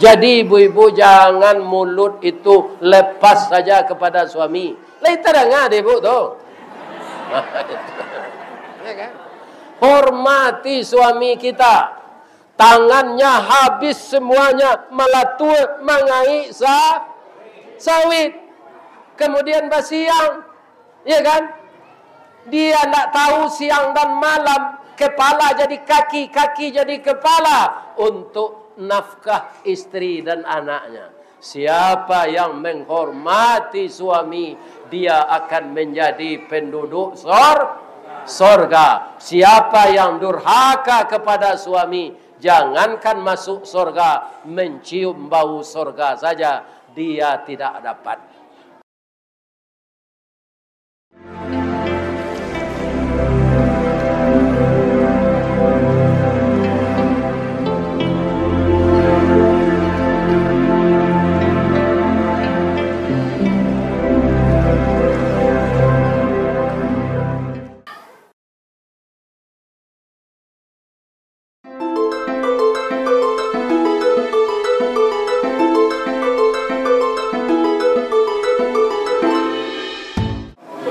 Jadi ibu-ibu jangan mulut itu lepas saja kepada suami. Lain terang deh ibu tuh. Hormati suami kita. Tangannya habis semuanya melatua mengai sawit. Kemudian bersiang. Iya kan? Dia tidak tahu siang dan malam. Kepala jadi kaki, kaki jadi kepala. Untuk nafkah istri dan anaknya. Siapa yang menghormati suami, dia akan menjadi penduduk sorga. Siapa yang durhaka kepada suami, jangankan masuk sorga, mencium bau sorga saja dia tidak dapat.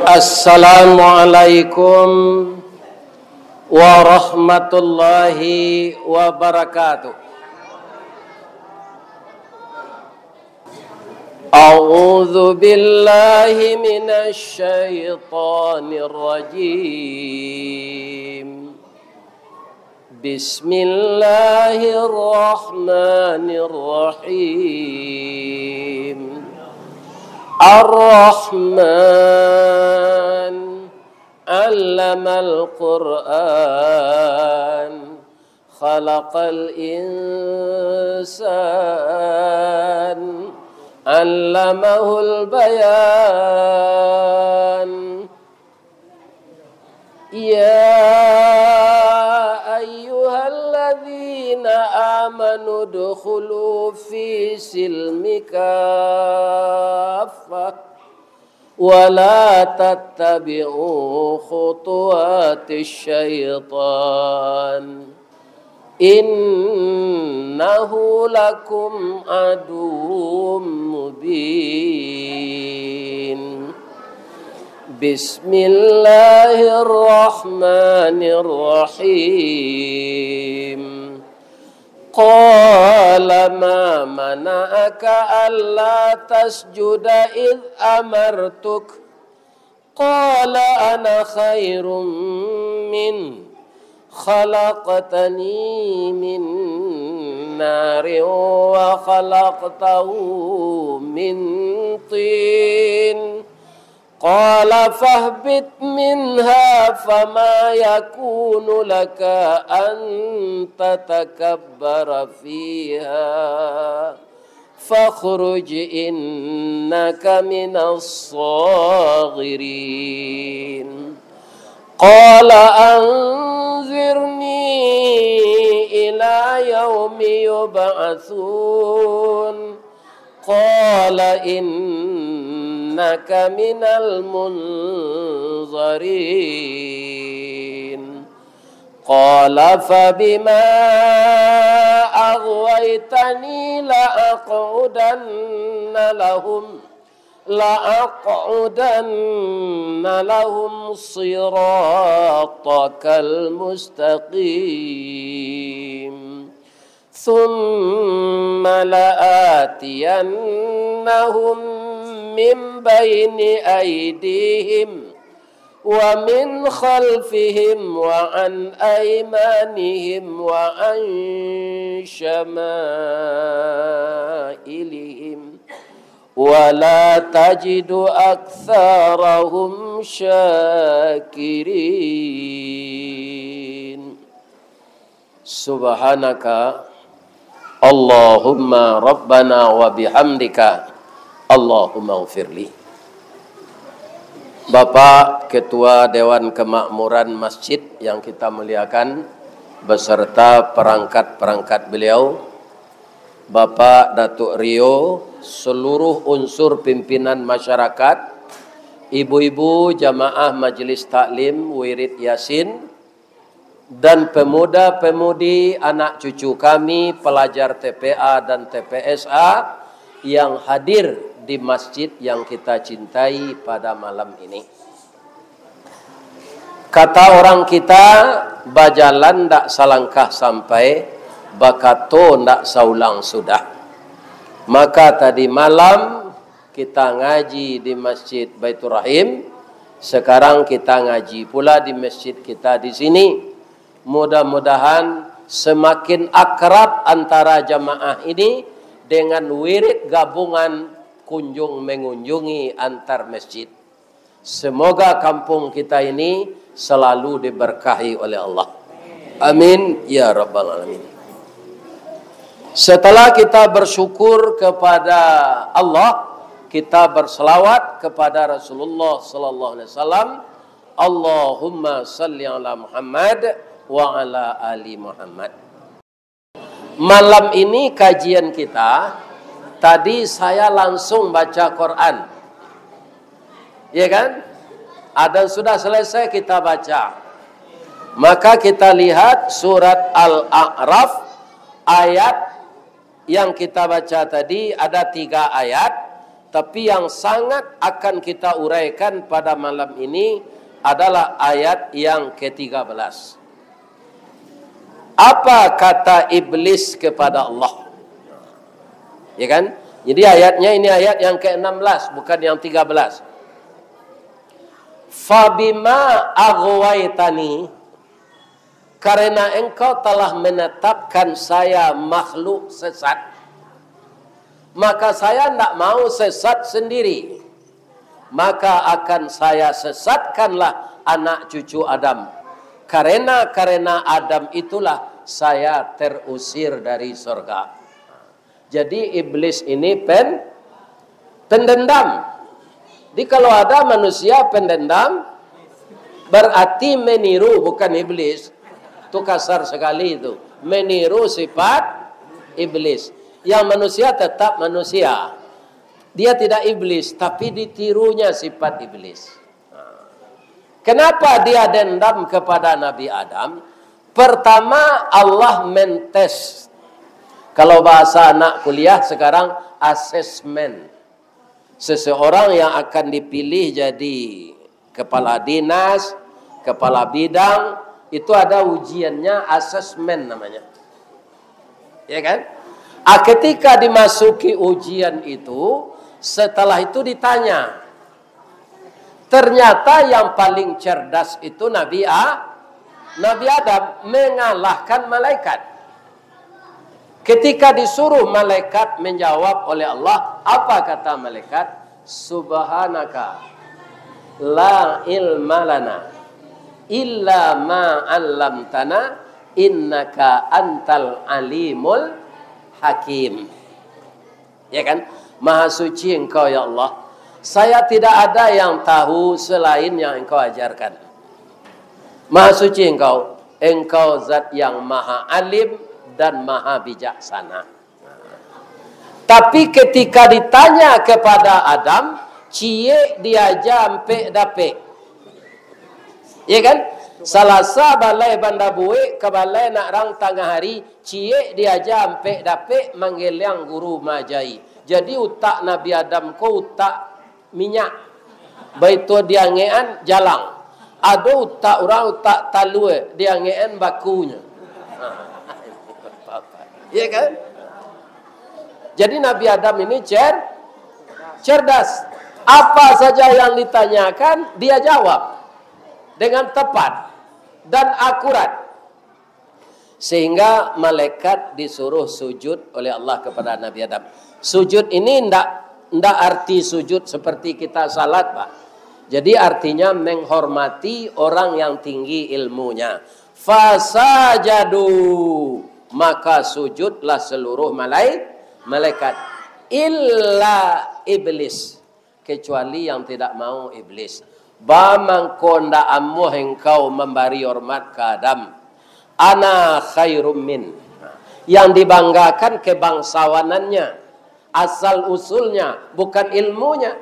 Assalamualaikum warahmatullahi wabarakatuh. A'udzu billahi minasy syaithanir rajim. Bismillahirrahmanirrahim. Ar-Rahman 'allamal Qur'an, khalaqal insan, 'allamahul bayan. Ya ayyuhalladzina amanu dukhulu fi silmi kaffah wa la tattabi'u khutuwatis syaitan, innahu lakum aduwwum mubin. Bismillahirrahmanirrahim. Qala ma mana'aka alla tasjuda idh amartuk, qala ana khairun min, khalaqtani min narin wa khalaqtahu min tin. Qala fahbit minha fama yakunu laka an tatakabbara fiha, fakhruj innaka minas saghirin. Qala anzirni ila yawmi yub'atsun, qala innaka minal munzarin. Qala fabima aghwaytani la aqudanna lahum siratakal mustaqim. ثم لآتينهم من بين أيديهم ومن خلفهم وعن أيمانهم وعن شمائلهم ولا تجد أكثرهم شاكرين. سبحانك Allahumma rabbana wa bihamdika Allahumma ufirli. Bapak Ketua Dewan Kemakmuran Masjid yang kita muliakan beserta perangkat-perangkat beliau, Bapak Datuk Rio, seluruh unsur pimpinan masyarakat, ibu-ibu jamaah majelis taklim wirid yasin, dan pemuda-pemudi anak cucu kami, pelajar TPA dan TPSA yang hadir di masjid yang kita cintai pada malam ini. Kata orang kita, bajalan ndak salangkah sampai, bakato ndak saulang sudah. Maka tadi malam kita ngaji di Masjid Baiturrahim. Sekarang kita ngaji pula di masjid kita di sini. Mudah-mudahan semakin akrab antara jamaah ini dengan wirid gabungan kunjung mengunjungi antar masjid. Semoga kampung kita ini selalu diberkahi oleh Allah. Amin ya rabbal alamin. Setelah kita bersyukur kepada Allah, kita berselawat kepada Rasulullah sallallahu alaihi wasallam. Allahumma salli 'ala Muhammad wa 'ala ali Muhammad. Malam ini kajian kita, tadi saya langsung baca Quran. Iya kan? Ada sudah selesai kita baca. Maka kita lihat surat Al-A'raf, ayat yang kita baca tadi ada 3 ayat. Tapi yang sangat akan kita uraikan pada malam ini adalah ayat yang ke-13. Apa kata Iblis kepada Allah? Ya kan? Jadi ayatnya ini ayat yang ke-16, bukan yang 13. Fabima aghwaitani, karena engkau telah menetapkan saya makhluk sesat, maka saya tidak mau sesat sendiri. Maka akan saya sesatkanlah anak cucu Adam. Karena Adam itulah saya terusir dari surga. Jadi iblis ini pendendam. Jadi kalau ada manusia pendendam, berarti meniru, bukan iblis. Itu kasar sekali itu. Meniru sifat iblis. Yang manusia tetap manusia. Dia tidak iblis, tapi ditirunya sifat iblis. Kenapa dia dendam kepada Nabi Adam? Pertama, Allah mentes. Kalau bahasa anak kuliah sekarang, assessment. Seseorang yang akan dipilih jadi kepala dinas, kepala bidang, itu ada ujiannya, assessment namanya. Ya kan? Ketika dimasuki ujian itu, setelah itu ditanya. Ternyata yang paling cerdas itu Nabi Adam mengalahkan malaikat. Ketika disuruh malaikat menjawab oleh Allah, apa kata malaikat? Subhanaka la ilma lana illa ma 'allamtana innaka antal alimul hakim. Ya kan? Maha suci engkau ya Allah. Saya tidak ada yang tahu selain yang engkau ajarkan. Maha suci engkau. Engkau zat yang maha alim dan maha bijaksana. Tapi ketika ditanya kepada Adam, cie dia jampe dape. Ya kan? Salasa balai bandabue kebalai nak rang tengah hari, cie dia jampe dapek manggil yang guru majai. Jadi utak Nabi Adam ko utak minyak, baitu dia ngean jalang. Ada utak orang utak talue dia ngean bakunya. Iya kan? Jadi Nabi Adam ini cerdas. Apa saja yang ditanyakan dia jawab dengan tepat dan akurat. Sehingga malaikat disuruh sujud oleh Allah kepada Nabi Adam. Sujud ini tidak arti sujud seperti kita salat, Pak. Jadi artinya menghormati orang yang tinggi ilmunya. Fasajadu, maka sujudlah seluruh malaikat. Illa iblis, kecuali yang tidak mau iblis. Bamangkonda amuh engkau memberi hormat ke Adam. Ana khairum min. Yang dibanggakan kebangsawanannya, asal usulnya, bukan ilmunya.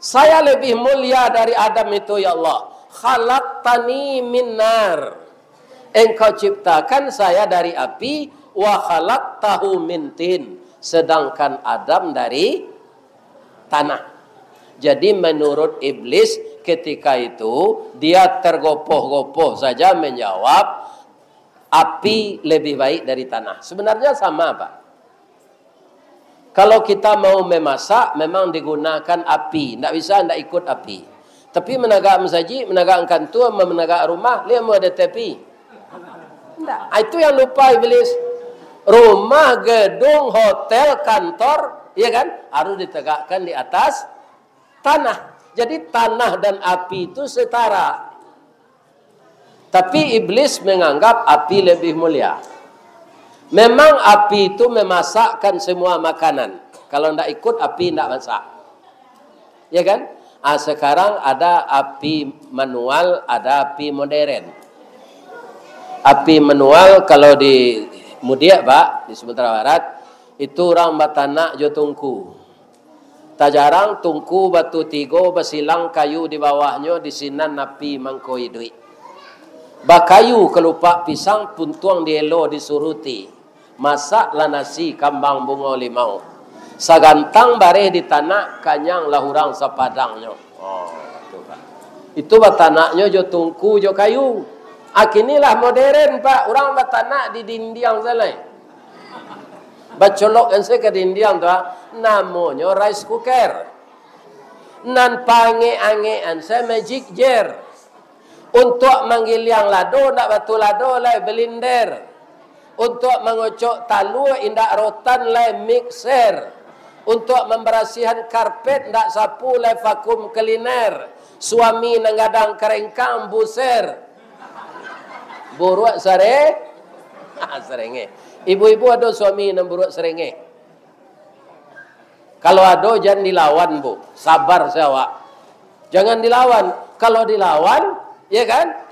Saya lebih mulia dari Adam itu ya Allah. Khalaqtani min nar. Engkau ciptakan saya dari api, wa khalaqtahu min tin, sedangkan Adam dari tanah. Jadi menurut iblis ketika itu dia tergopoh-gopoh saja menjawab api lebih baik dari tanah. Sebenarnya sama, Pak. Kalau kita mau memasak memang digunakan api, tidak bisa tidak ikut api. Tapi menegak masjid, menegak kantor, menegak rumah, dia mau ada tepi. Tidak. Itu yang lupa iblis. Rumah, gedung, hotel, kantor, ya kan, harus ditegakkan di atas tanah. Jadi tanah dan api itu setara. Tapi iblis menganggap api lebih mulia. Memang api itu memasakkan semua makanan. Kalau tidak ikut api tidak masak, ya kan? Ah, sekarang ada api manual, ada api modern. Api manual kalau di Mudiak, Pak, di Sumatera Barat itu Rambatan jo tungku. Tak jarang tungku batu tigo bersilang kayu di bawahnya disinan api mangkoi duit. Bakayu kelupak pisang puntuang dielo disuruti. Masaklah nasi kambang bungo limau. Sagantang bareh di tanah kanyang lahurang sepadangnya. Oh, itu Pak. Itu batanaknya jo tungku jo kayu. Akinilah modern, Pak. Orang batanak di dindiang selai. Bacolok yang saya ke dindiang tu, namanya rice cooker. Nan pange-angean saya magic jar. Untuk menggiliang lado, nak batu lado lai blender. Untuk mengocok talu, indak rotan lai mixer. Untuk memberasihan karpet, nak sapu lai vakum cleaner. Suami nanggadang kerengkang buser. Buruat sare? Serengeh. Ibu-ibu ada suami yang buruk serengeh. Kalau ada jangan dilawan, Bu. Sabar saya, Wak. Jangan dilawan. Kalau dilawan, ya kan,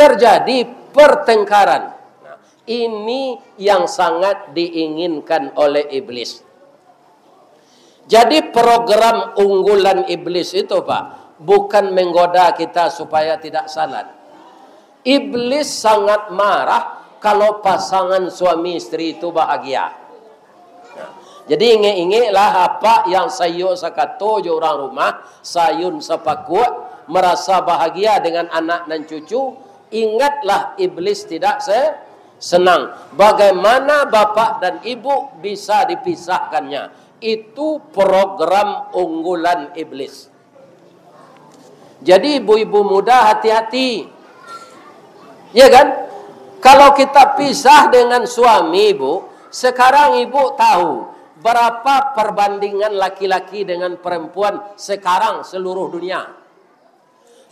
terjadi pertengkaran. Nah, ini yang sangat diinginkan oleh iblis. Jadi program unggulan iblis itu, Pak, bukan menggoda kita supaya tidak salat. Iblis sangat marah kalau pasangan suami istri itu bahagia. Nah, jadi ingat-ingatlah apa yang sayur sakato je orang rumah, sayun sepakut, merasa bahagia dengan anak dan cucu. Ingatlah iblis tidak senang. Bagaimana bapak dan ibu bisa dipisahkannya? Itu program unggulan iblis. Jadi ibu-ibu muda hati-hati. Ya kan? Kalau kita pisah dengan suami, Ibu, sekarang Ibu tahu berapa perbandingan laki-laki dengan perempuan sekarang seluruh dunia.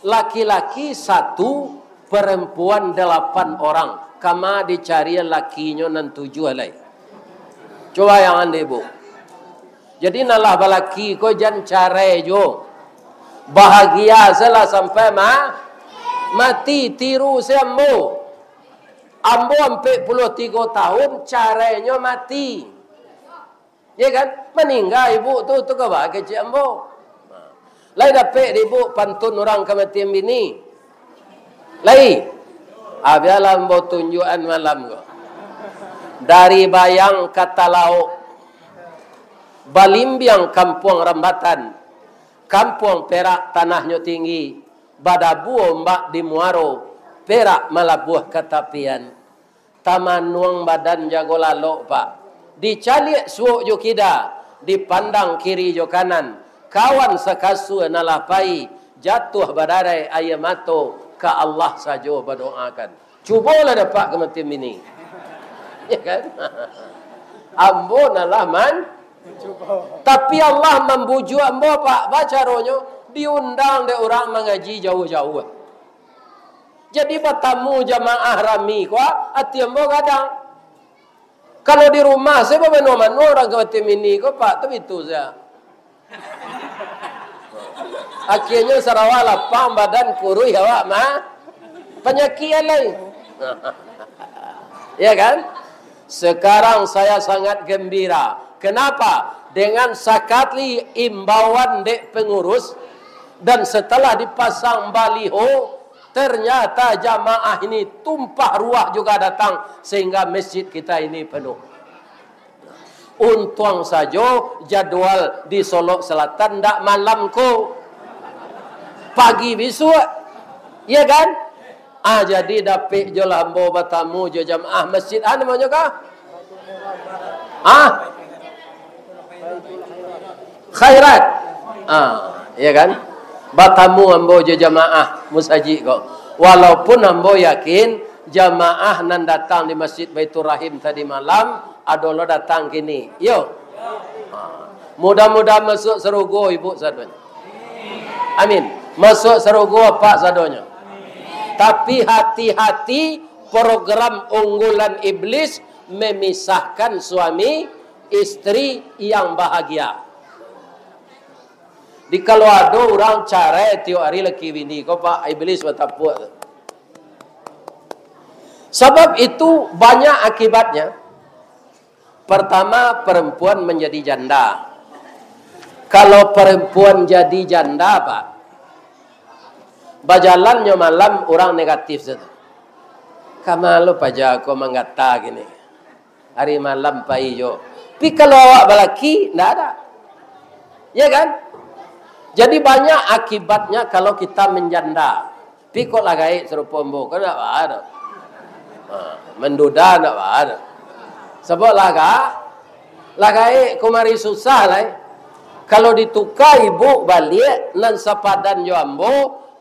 Laki-laki 1, perempuan 8 orang. Kama dicari lakinya nan 7 alai. Coba yang anda, Ibu. Jadi nalah balaki ko jan care jo. Bahagia salah sampai mati tiru sembo. Ambo sampai 43 tahun caranya mati. Ya kan? Meninggal ibu tu ke apa? Kecil ambo. Lain dapat ibu pantun orang kematian bini. Lain. Biarlah ambo tunjukan malam. Dari bayang kata lauk. Balimbiang kampung Rambatan. Kampung Perak tanahnya tinggi. Badabu ombak di Muaro. Perak malabuh katapian. Taman nuang badan jago lalok, Pak. Dicalik suuk jo kida, dipandang kiri jo kanan. Kawan sekasu nalah pai, jatuh badarai ayamato, ke Allah saja berdoakan. Cubalah dapat kematian ini. Ya kan? Ambo nalah man. Tapi Allah membujuk ambo, Pak. Baca ronyo, diundang de orang mengaji jauh-jauh. Jadi bertamu jamaah rami kuah, hati ambo kadang. Kalau di rumah saya bermenu-menu orang kata mini kuah, Pak, tapi itu saya. Akhirnya sarawak lapang badan kurui awak mah. Penyakian lain. Ya kan? Sekarang saya sangat gembira. Kenapa? Dengan sakatli imbauan dek pengurus dan setelah dipasang baliho ternyata jamaah ini tumpah ruah juga datang sehingga masjid kita ini penuh. Untung saja jadwal di Solok Selatan ndak malam ko, pagi besok, ya kan? Ah jadi dapik jo lambo batamu jo jamaah masjid ah namanya kah? Ah Khairat, ah ya kan? Batamu ambo je jamaah musaji kok. Walaupun ambo yakin jamaah nan datang di Masjid Baiturrahim tadi malam, adolo datang kini. Yo. Mudah-mudahan masuk serogo ibu sadonya. Amin. Masuk serogo pak sadonya. Tapi hati-hati program unggulan iblis memisahkan suami istri yang bahagia. Di kalau ada orang cerai tiap hari laki bini, kau pak iblis bertapuk. Sebab itu banyak akibatnya. Pertama, perempuan menjadi janda. Kalau perempuan jadi janda pak, berjalannya malam orang negatif saja. Kamalu paja kau mengata gini. Hari malam pak ijo. Tapi kalau awak berlaki, tidak ada. Ya kan? Jadi banyak akibatnya kalau kita menjanda. Pikul agak serupa mbok, kan tak ada. Menduda tak ada. Sebab lagai kumari susah lah. Kalau ditukar ibu balik, nan sepadan jo ambo,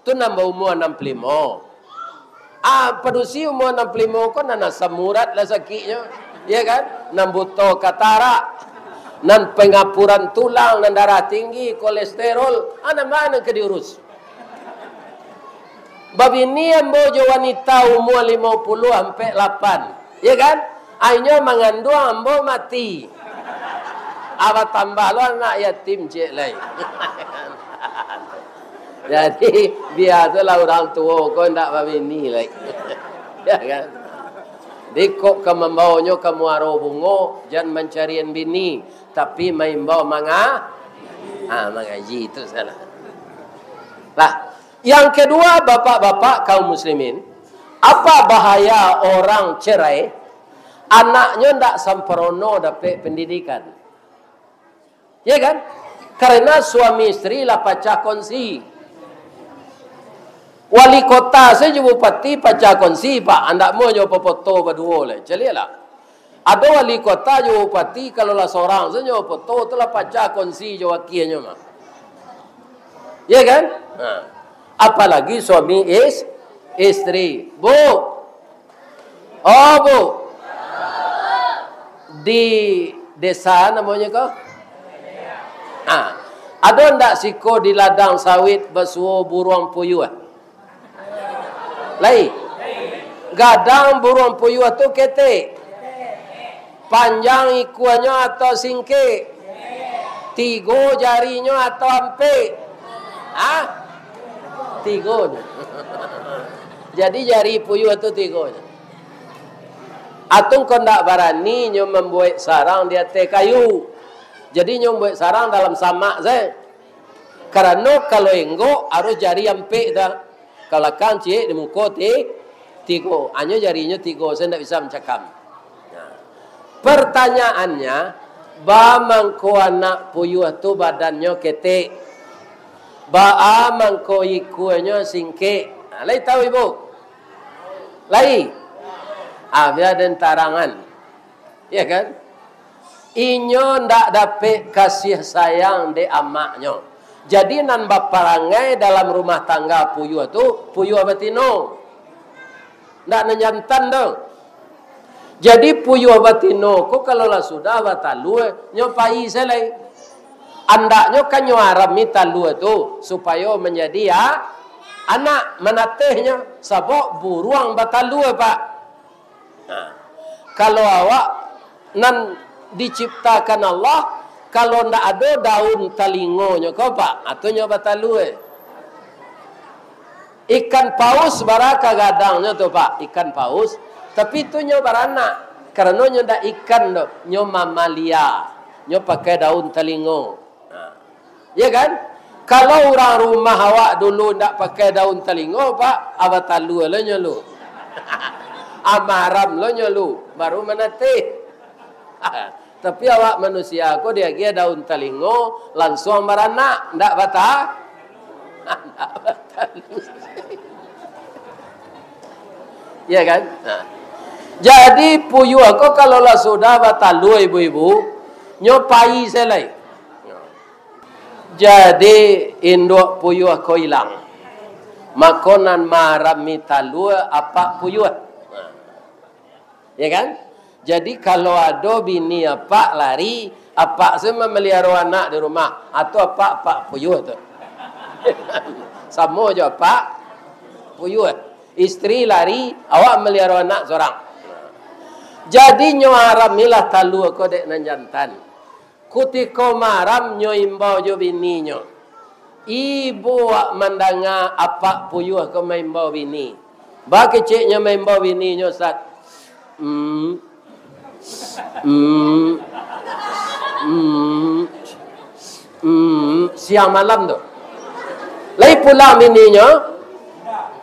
tu nambah umur 65. Ah, pedusi umur 65 kan nan semurat lah sakitnya. Ya kan? Nan buto katarak. Nan pengapuran tulang, nan darah tinggi, kolesterol, anak mana ke diurus? Bab ini yang bojo wanita umur 50 sampai 8, ya kan? Akhirnya mengandung ambo mati. Apa tambah lo anak yatim cek lain. Jadi biarlah orang tua kau ndak bab ini lagi, ya kan? Dikok ke membawanya ke Muaro Bungo, jangan mencarian bini, tapi main bawa manga, mengaji itu salah. Lah, yang kedua bapak-bapak kaum muslimin, apa bahaya orang cerai? Anaknya ndak sempurna dapat pendidikan, ya kan? Karena suami istri lah pacah konsi. Wali kota saya juga bupati pacah konsi pak, andak mau jawab foto berdua le, celialah. Ada wali kota juga bupati kalau lah seorang saya jawab foto telah pacah konsi jawab kianya mah, ya kan? Nah. Apalagi suami istri, bu, di desa namanya kau, ada ndak siko di ladang sawit bersuo buruang puyuh? Lai, gadang burung puyuh tu ketek, panjang ikuannya atau singke, tiga jarinya atau ampe, tiga. Jadi jari puyuh tu tiga. Atung kondak barani nyom membuat sarang di atas kayu, jadi nyom buat sarang dalam samak saya. Karena kalau enggo harus jari ampe dah. Kalau kan cik di muka tiga, hanya jarinya tiga, saya tidak bisa mencakam. Nah. Pertanyaannya, bamangko anak puyuh tu badannya ketek, bamangko ikuannya singke. Nah, lai tahu ibu? Lai? Biar dan tarangan, ya kan? Inyo ndak dapat kasih sayang de amaknya. Jadi nan baparangai dalam rumah tangga puyuh tu puyuh batino, ndak nanyantan dong. Jadi puyuh batino, kok kalau lah sudah batalue nyopai selai, andaknya kan nyoarami talue tu supaya menjadi ya anak menatehnya sabok buruang batalue pak. Nah, kalau awak nan diciptakan Allah. Kalau ndak ada daun talingonya kau pak, atau nyoba talue. Ikan paus baraka gadangnya tu pak, ikan paus. Tapi tu nyoba baranak, karena nyoba ikan nyoba mamalia, nyoba pakai daun talingo, ya kan? Kalau orang rumah awak dulu nak pakai daun telinga, pak, awak talu lah nyelu. Amaram lah nyelu. Baru menatih. Tapi awak manusia aku dia kira daun telinga, langsung meranak. Ndak batal. Ndak batal. Iya kan? Nah. Jadi puyuh aku kalau lah sudah batal lu ibu-ibu, nyopai selai. Jadi induk puyuh aku hilang. Makonan marami talu apa puyuh. Nah. Ya kan? Jadi kalau ada bini apa lari, apa semua melihara anak di rumah atau apa puyuh tu. Sama je apa puyuh. Isteri lari, awak melihara anak seorang. Jadi nyo haram nilah talu aku dek nan jantan. Kutiko maram nyo imbau jo bini nyo. Ibu wak mandanga apa puyuh aku maimbau bini. Ba kecik nyo maimbau bini nyo sat. Siang malam tu. Lai pula bini nyo.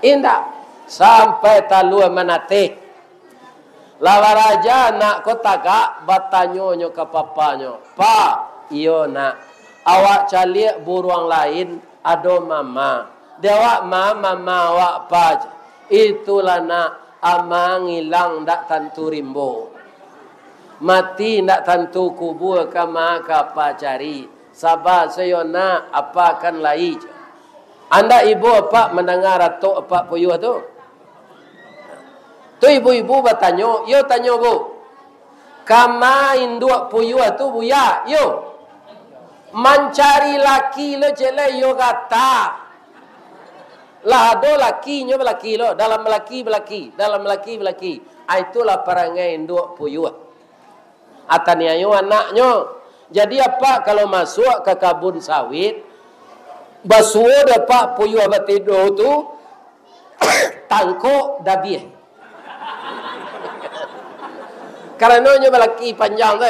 Indah. Sampai talua menatih. Lawa raja nak kota kak, batanyonyo ke papanyo. Pa, iyo nak. Awak calik buruang lain, ado mama. Dewa mama awak pa. Itulah nak, amang hilang dak tentu rimbo. Mati dak tentu kubur kama kapa cari. Sabar sayo nak, apakan lai. Anda ibu apa mendengar atau apa puyuh tu? Tu ibu-ibu bertanya, yo tanya bu. Kama induk puyuh tu buya, yo. Mencari laki lo jelai yo kata. Lah do laki nyo belaki lo, dalam laki belaki, dalam laki belaki. Itulah perangai induk puyuh. Atanya yo anaknya. Jadi apa kalau masuk ke kabun sawit, basuh dapat puyuh bertidur tu tangkuk dabiah. Kerana nyo lelaki panjang tu.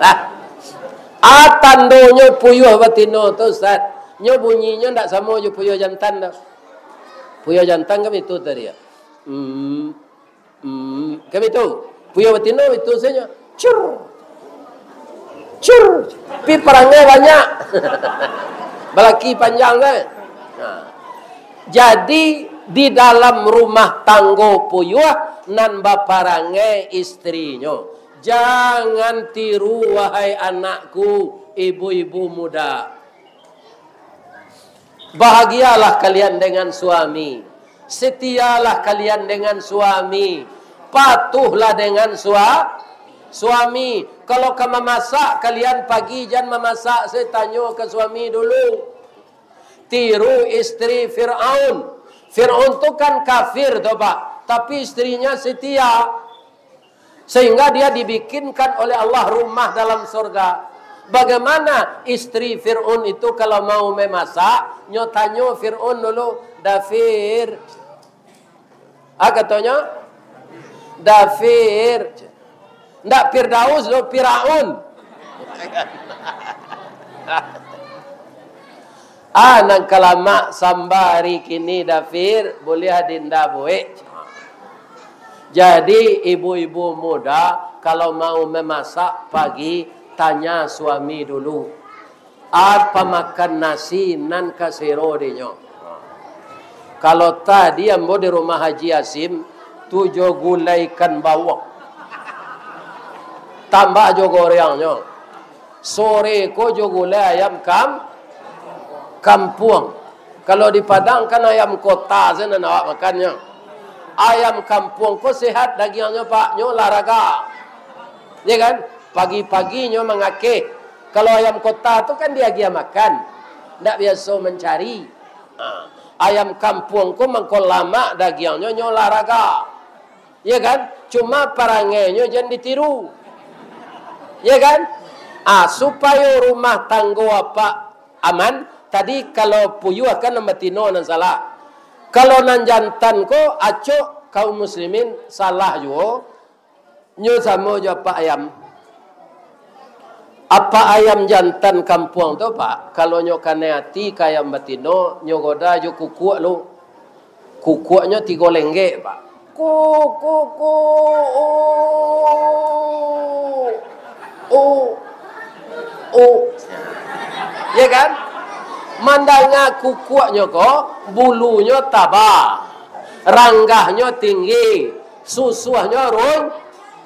Lah. Atandonyo puyuh betino tu Ustaz. Nyo bunyinya ndak sama je puyuh jantan dah. Puyuh jantan kan itu tadi. Kan itu. Puyuh betino itu saja. Cur. Cur. Pi perangai banyak. Lelaki panjang tu. Nah. Jadi di dalam rumah tangga puyuh nan baparangai istrinya. Jangan tiru wahai anakku, ibu-ibu muda. Bahagialah kalian dengan suami. Setialah kalian dengan suami. Patuhlah dengan suami. Kalau kamu masak, kalian pagi jangan memasak. Saya tanya ke suami dulu. Tiru istri Fir'aun. Fir'aun itu kan kafir tu pak, tapi istrinya setia. Sehingga dia dibikinkan oleh Allah rumah dalam surga. Bagaimana istri Fir'aun itu kalau mau memasak, nyotanyo Fir'aun dulu, Dafir. Ah katanya? Dafir. Ndak Firdaus, lo Fir'aun. Anak kalama sambari kini Dafir boleh hadinda buik. Jadi ibu-ibu muda kalau mau memasak pagi tanya suami dulu. Apa makan nasi nan kasiro dinyo. Kalau tadi ambo di rumah Haji Asim tujuh gulai ikan bawang. Tambah jo gorengnyo. Sore ko jo gulai ayam kampung. Kalau di Padang kan ayam kota sana nak makannya. Ayam kampung kok sehat dagingnya pak, nyo laraga. Ya kan? Pagi-pagi nyo mengakeh. Kalau ayam kota tu kan dia makan. Tak biasa mencari. Ayam kampung kok mengkolama dagingnya nyo laraga. Ya kan? Cuma parangenya jangan ditiru. Ya kan? Ah supaya rumah tangga pak aman. Tadi kalau puyuh kan betino nan salah. Kalau nan jantan ko acok kaum muslimin salah juga. Nyo sama je pak ayam. Apa ayam jantan kampung tu pak? Kalau nyo kaneati kayam batino nyo goda nyo kukuak lu. Kukuaknya tiga lenggek pak. Kuku oh. Ya kan? Mandanga kukuaknya kok, bulunya tabah, ranggahnya tinggi, susuhnya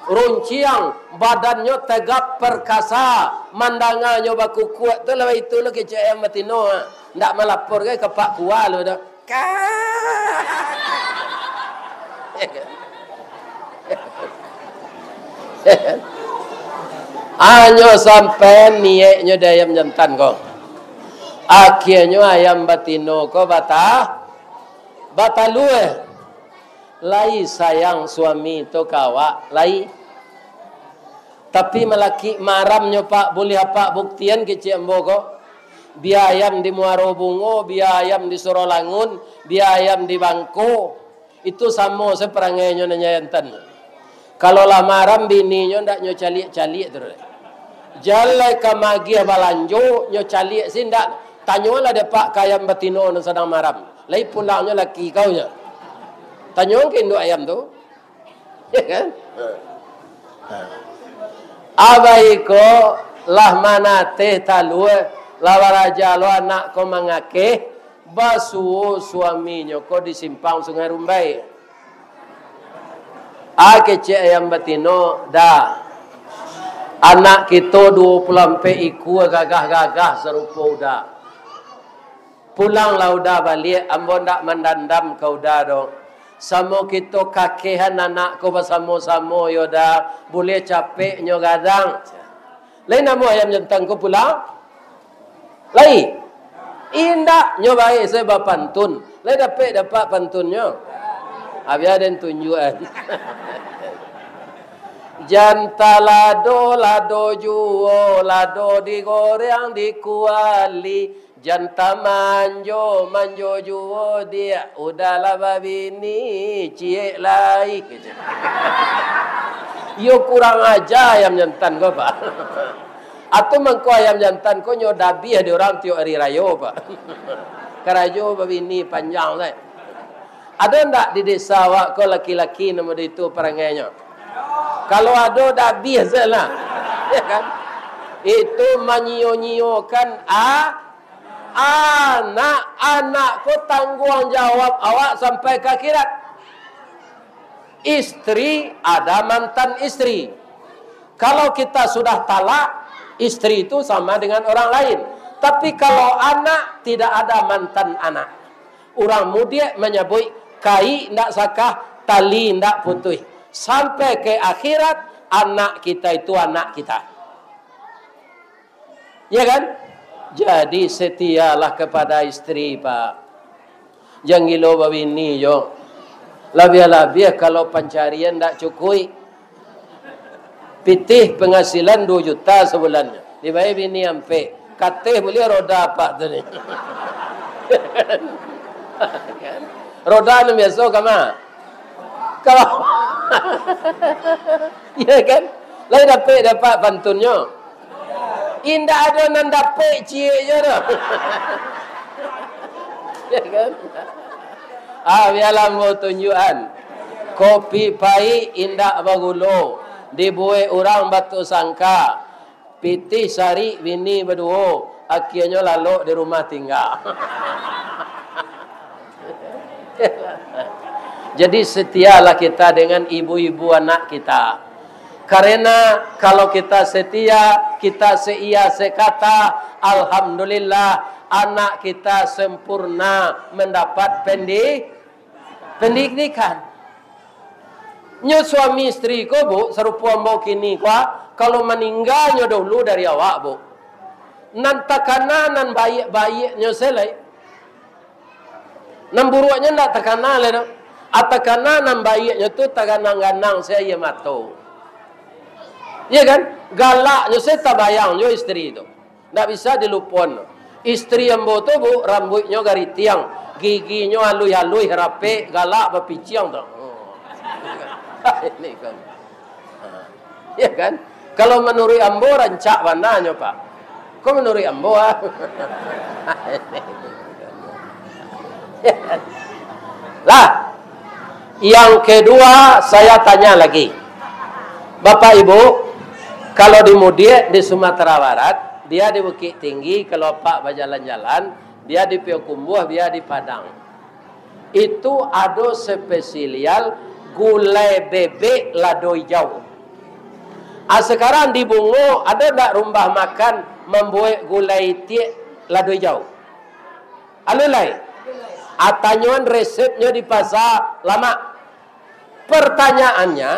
runciang, badannya tegap perkasa, mandanganya baku kuat tu lah itu lah KCM Matino. Ndak melapor ke Pak Kua lo dah. Anyo sampai nieknya ayam jantan kok. Akhirnya ayam Matino kok batalu lai sayang suami tu kawa lai. Tapi melaki maramnya pak, boleh apa buktian ke Ciambo kok? Biayam di Muaro Bungo, biayam di Sorolangun, biayam di Bangku. Itu sama seperangainya nanyayantan. Kalau lah maram bininya ndak nyo calik-calik terus. Jalai kamagi balanjo nyo calik sih ndak. Tanyalah deh pak kayam betino yang sedang maram. Lai pulangnya laki kau nya. Tanyalah ke induk ayam tu. Ya kan? Abaiko lah mana teh talue lawaraja lo anak ko mangake basuo suaminya ko di simpang Sungai Rumbai. Ake cek ayam betino dah anak kita 20 iku gagah-gagah serupa dah. Pulang lah udah balik ambon dak mendandam kau dah dong. Sama kita kakehan anak kau bersama-sama yoda boleh capek nyo gadang. Lain nama ayam jantan kau pulang. Lain. Indah nyo baik saya bapantun. Lain dapat pantunnya. Habis ada yang tunjuan. Janta lado lado juo lado digoreng dikuali. Janta manjo, manjo juo dia. Udahlah babi ni, ciek lai. Yo kurang aja ayam jantan kau pak. Atau mengko ayam jantan kau nyo dabi ada orang tiok hari raya pak. Karajo babi ni panjang lah. Ada ndak di desa wak kau laki-laki nama itu perangainya? Kalau ada dabi salah. Ya kan? Itu menyio-nyiokan a anak-anak kau tanggung jawab awak sampai ke akhirat. Istri ada mantan istri. Kalau kita sudah talak, istri itu sama dengan orang lain. Tapi kalau anak tidak ada mantan anak. Orang Mudiak menyebut kai tidak sakah, tali tidak putus. Sampai ke akhirat anak kita itu anak kita. Ya kan? Jadi setialah kepada istri pak. Jangan gilo babi ni yo. Labia-labia kalau pencarian tak cukup. Pitih penghasilan 2 juta sebulannya. Dibayar bini ampe. Katih boleh roda pak tu ni. Roda ni biasa kama. Kalau ya kan? Lain dapat pantunnya. Indah ada nan dapat cik je dah. Ya kan? Biarlah mau tunjukan. Kopi pai indah bagulo. Dibuat orang batu sangka. Piti sari bini berdua. Akhirnya lalu di rumah tinggal. Jadi setialah kita dengan ibu-ibu anak kita. Karena kalau kita setia, kita seia sekata, alhamdulillah anak kita sempurna mendapat pendidikan. Nyo suami istri ko bu, serupa mbok kini ko, kalau meninggalnya dahulu dari awak bu. Nantakana nan baik-baik nyo selai. Nan buruknya ndak takana le. Atakana nan baiknya tu taganang-ganang saya matu. Ya kan? Galaknya saya tak bayang yo isteri itu. Tak bisa dilupon. Isteri yang boto bu, rambutnya garitiang. Giginya halui-halui, rapi, galak, berpiciang tu. Ya kan? Kalau menurut ambo rancak bandanya pak. Kok menurut ambo? Lah, yang kedua saya tanya lagi, Bapak Ibu, kalau di Mudiak di Sumatera Barat, dia di Bukit Tinggi, kalau Pak berjalan-jalan, dia di Piakumbuh, dia di Padang. Itu ada spesial gulai bebek lado hijau. Sekarang di Bungo ada tak rumah makan membuat gulai tiek lado hijau? Alulai. Atanyuan resepnya di pasar lama. Pertanyaannya,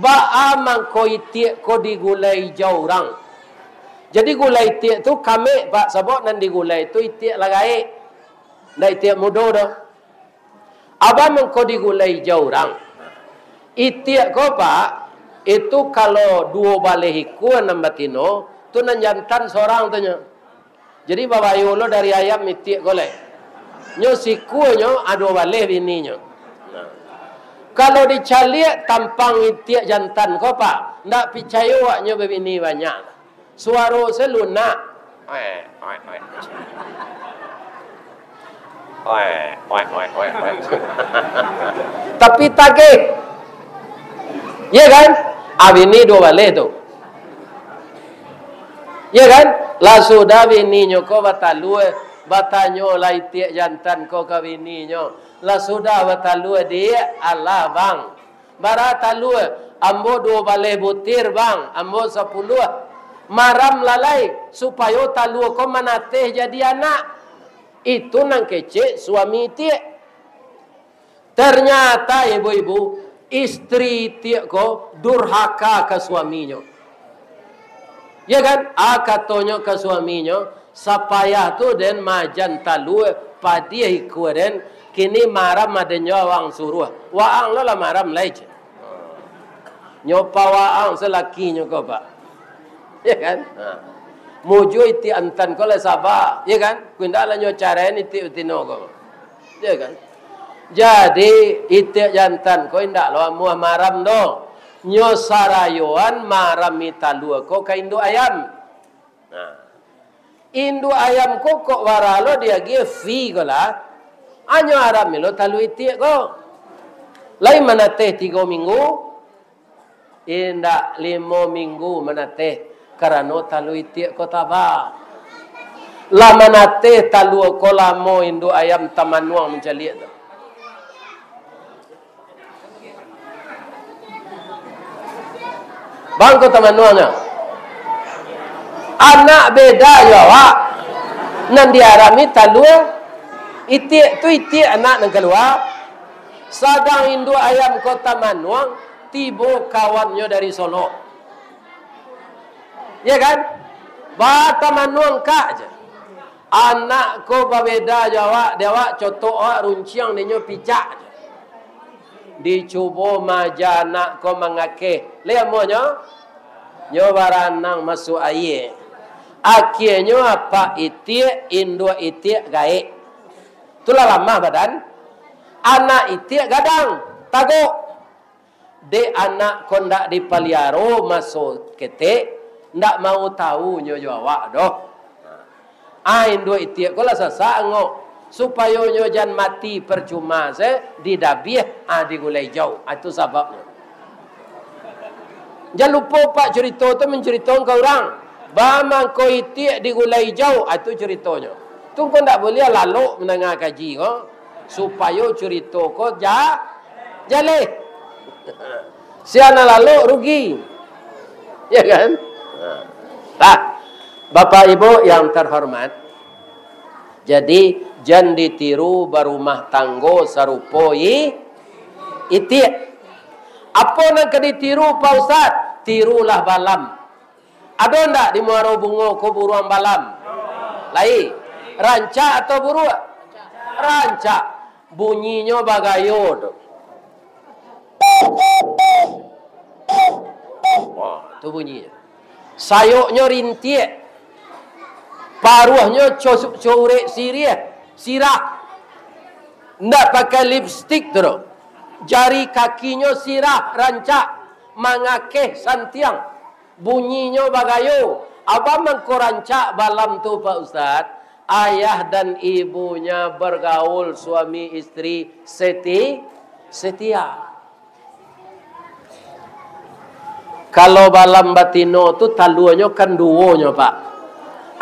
ba'a mangkoi tiek ko di gulai hijau orang. Jadi gulai tiek tu kami pak sabuk nan di gulai tu tiek lagai. Ndak tiek mudo dah. Abang mengkodi gulai hijau orang. Itiak kau pak, itu kalau dua balehiku nambatino, tu nanjantan seorang tanya. Jadi bapak ibu lo dari ayam itiak golek. Nyo siku nyo adu baleh bini nyo. Nah. Kalau dicaliak tampang itiak jantan kau pak, ndak picayu waknyo bini banyak. Suara seluna. Tapi tagih, ya kan? Abini dua balik tu, ya kan? Langsung dah bini nyoko batalue, batanyo lai tiak jantan kau kabini nyok. Langsung dah batalue dia Allah bang, baratalue ambo dua balik butir bang, ambo 10 maram lalai supaya talue kau manateh jadi anak. Itu nang kecek suami tiak. Ternyata ibu-ibu, istri tiak ko durhaka ke suaminya. Ya kan? Akatonyo ke suaminya, sapayah tu den majan talu padi hiku den kini maram madenyo wang suruh. Waang lo la maram laje. Nyopa waang selakinyo ko pak. Ya kan? Ha. Muju iti antan kau le sabah, ya kan? Kuinda lanyo cara ini iti utino kau, ya kan? Jadi iti jantan kau inda lo muah maram do, nyo sarayoan maram italua kau kain do ayam. Nah, indu ayam kau kok waralo dia gie fee kau lah, anyo aram milo talu iti kau, lain mana teh 3 minggu, inda 5 minggu mana teh. Karena talu itiak kota ba, lama nate talu kolamo indo ayam tamanuang mencari itu. Bangku tamanuangnya, anak beda ya wak. Nanti arami talu itiak tu itiak anak nang keluar. Sadang indo ayam kota manuang tibo kawannya dari Solo. Ya kan? Bata manuang kak je. Anak ko berbeda jawab. Dewa cotok runciang dinyo picak je. Dicuba maja anak ko mengakeh. Lihat monyo. Nyo baranang masuk air. Akhirnya apa itiak, indua itiak gaik. Itulah lama badan. Anak itiak gadang. Taguk. Dek anak ko ndak dipaliaro masuk ketek. Ndak mau tahu nyonya awak doh. Ain dua itiak kola sasa ngok supaya nyonya mati percuma se di dabiah di gulai jauh. Itu sebabnya. Jangan lupa pak cerita tu menceritakan ke orang. Bamang kau itiak di gulai jauh. Itu ceritanya. Tu kau ndak boleh lalu mendengar kaji kau supaya cerita kau jale. Siapa lalu rugi, ya kan? Nah, Bapak Ibu yang terhormat, jadi jangan ditiru berumah tangga sarupoi itiak. Apa nak ditiru Pak Ustaz? Tirulah balam. Ada tak di Muaro Bungo ko buruang balam? Lai, ranca atau buruang? Ranca. Bunyinya bagayo. Wah, tu bunyinya. Sayoknya rintiak, paruhnya corek sirah, ndak pakai lipstik terus, jari kakinya sirah rancak, mangakeh santiang, bunyinya bagayo. Abang mengkorancak balam tu Pak Ustadz. Ayah dan ibunya bergaul, suami istri setia. Kalau balam batino tu taluanyo kan duonyo Pak.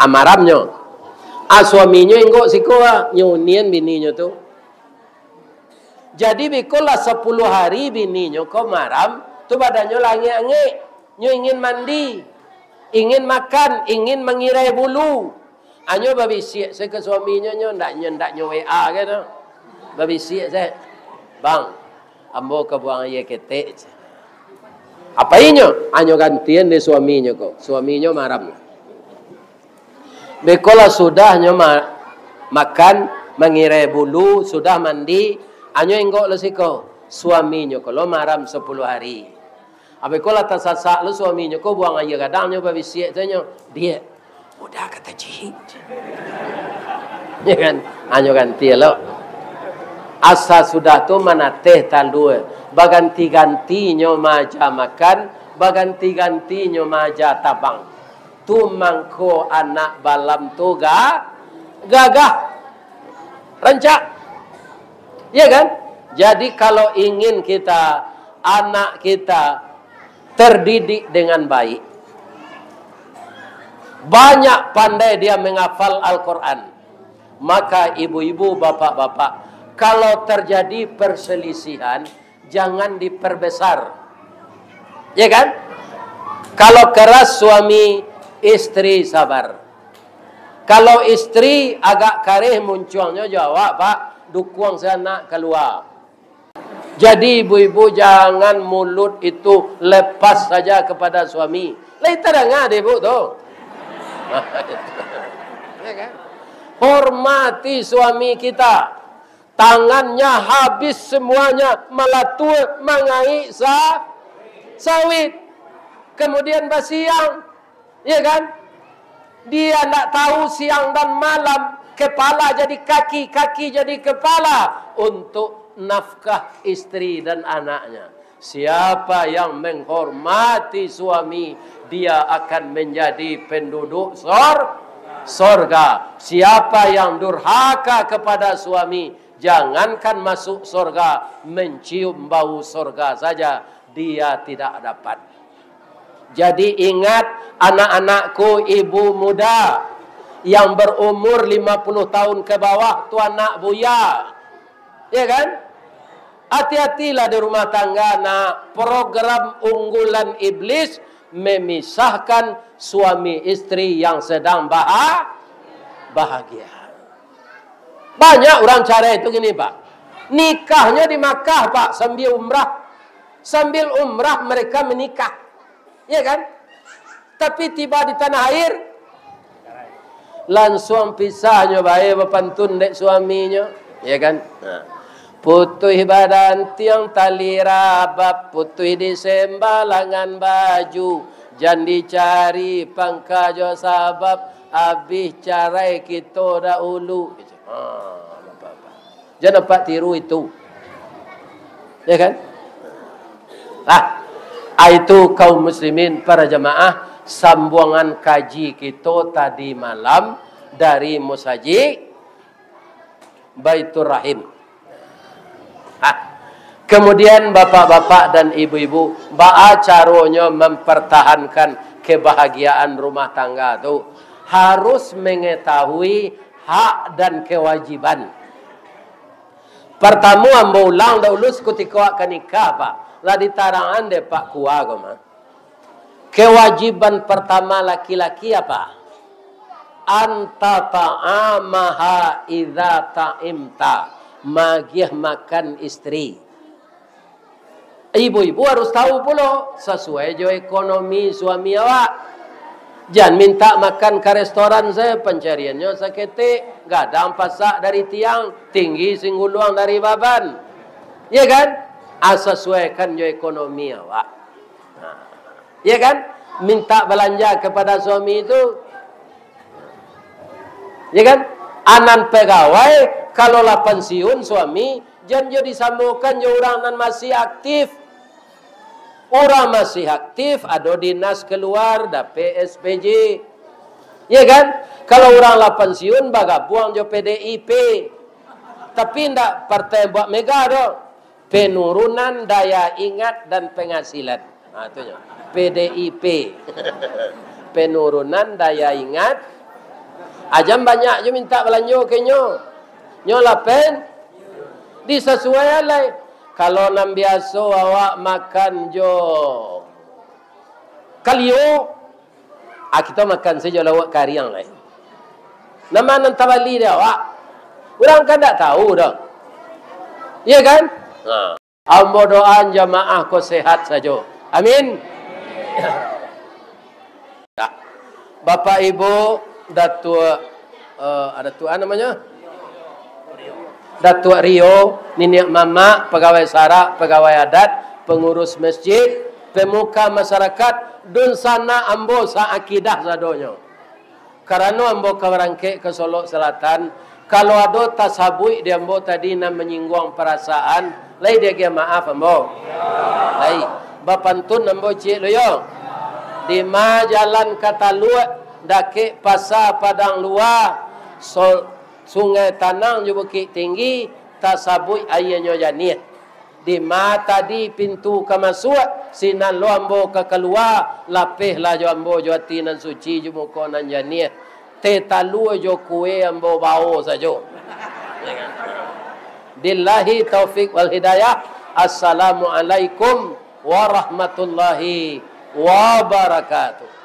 Amaramnyo. Suaminya ingok sikoa nyunian bininyo tu. Jadi bikola 10 hari bininyo ko maram tu badanyo langi-angi. Nyo ingin mandi, ingin makan, ingin mengirai bulu. Anyo babi siak saya ke suaminya nyo ndak WA gitu. Babi siak saya. Bang, ambo ke buang aye ketek. Apa inyo? Anyo gantian de suaminya kok. Suaminya maram. Bekola sudah nyo makan, mengirai bulu, sudah mandi, anyo engkok lo siko. Suaminya kalau maram 10 hari. Abe kola tasasak lo suaminya kok buang aye kadang nyo babi siak saya nyo. Dia udah kata jihid. Ya kan? Anyo ganti lo. Asa sudah tu manateh talue. Baganti-ganti nyo maja makan, baganti-ganti nyo maja tabang. Tu mangko anak balam tu gagah. Rancak. Ya kan? Jadi kalau ingin kita anak kita terdidik dengan baik, banyak pandai dia menghafal Al-Quran, maka ibu-ibu, bapak-bapak, kalau terjadi perselisihan jangan diperbesar, ya kan? Kalau keras suami istri sabar, kalau istri agak kareh munculnya jawab, Pak, dukuang sana keluar. Jadi ibu-ibu jangan mulut itu lepas saja kepada suami. Lain terdengar deh bu tuh. Ya kan? Hormati suami kita. Tangannya habis semuanya melatur mengai sawit, kemudian bersiang, ya kan? Dia tidak tahu siang dan malam. Kepala jadi kaki, kaki jadi kepala untuk nafkah istri dan anaknya. Siapa yang menghormati suami, dia akan menjadi penduduk sorga. Siapa yang durhaka kepada suami, jangankan masuk sorga, mencium bau sorga saja dia tidak dapat. Jadi ingat anak-anakku, ibu muda yang berumur 50 tahun ke bawah, tu anak Buya, ya kan? Hati-hatilah di rumah tangga. Nah, program unggulan iblis memisahkan suami istri yang sedang bahagia. Banyak orang cara itu gini Pak. Nikahnya di Makkah Pak, sambil umrah. Sambil umrah mereka menikah. Ya kan? Tapi tiba di tanah air langsung pisahnya bae bepantun dek suaminya. Ya kan? Nah. Putuh badan tiang tali rabab, putuh di sembalangan baju, jangan dicari pangka jo sabab, habis carai kita dahulu. Jangan dapat tiru itu. Ya kan? Nah, itu kaum muslimin para jamaah, sambungan kaji kita tadi malam dari musajid Baiturrahim. Kemudian bapak-bapak dan ibu-ibu, baa caranya mempertahankan kebahagiaan rumah tangga itu harus mengetahui hak dan kewajiban. Pertama ambo ulang dahulu ketika akan nikah Pak. Lah ditarangan de Pak Kua goma. Kewajiban pertama laki-laki apa? Anta ta'amaha idza ta'imta. Magih makan istri. Ibu-ibu harus tahu pula sesuai jo ekonomi suami awak. Jangan minta makan ke restoran saya, pencariannya sakete, gadang pasak dari tiang, tinggi singguluang dari baban. Ya kan? Sesuaikan jo ekonomi awak. Nah. Ya kan? Minta belanja kepada suami itu. Ya kan? Anan pegawai kalaulah pensiun suami, jangan jadi sambungkan orang yang masih aktif. orang masih aktif, ada dinas keluar, ada PSPJ. Ya kan? Kalau orang lah pensiun, baga buang jo PDI-P. Tapi ndak partai buat mega dong. Penurunan daya ingat dan penghasilan. Nah, itunya. PDI-P. Penurunan daya ingat. Ajam banyak je minta belanjo ke nyo. Nyo lapen. Disesuaikan lain. Kalau nam biasa awak makan jo kalio, kita makan saja lawak kariang lain. Nama nan tabali dia awak. Orang kan tak tahu dah. Ya kan? Ha. Ambo doaan jamaah ko sehat saja. Amin. Tak. Bapak Ibu, Datuk namanya? Datuk Rio, nenek mama, pegawai sara, pegawai adat, pengurus masjid, pemuka masyarakat, dun sana ambo sa akidah sadonyo. Karena ambo kawarangke ke Solok Selatan, kalau ada tasabui dia ambo tadi nak menyinggung perasaan, lai dia ge maaf ambo. Lai, bapantun ambo cik loyo. Di ma jalan kata luat, dake pasar Padang luar, Sol Sungai Tanang juga Bukit Tinggi, tasabui ayahnya janiah. Di mata di pintu kemasuak, sinan lo ambo ke keluar, lapih lah jo ambo jo tinan suci jo mukonan janiah. Tetalu jo kue ambo bau saja. Billahi taufik wal hidayah. Assalamualaikum warahmatullahi wabarakatuh.